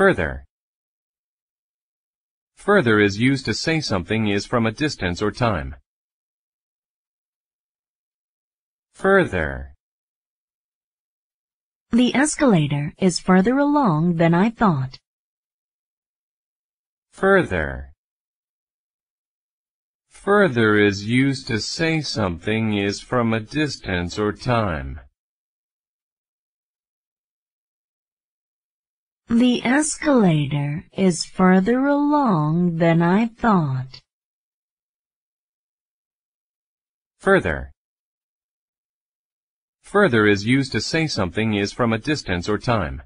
Further. Further is used to say something is from a distance or time. Further. The escalator is further along than I thought. Further. Further is used to say something is from a distance or time. The escalator is further along than I thought. Further. Further is used to say something is from a distance or time.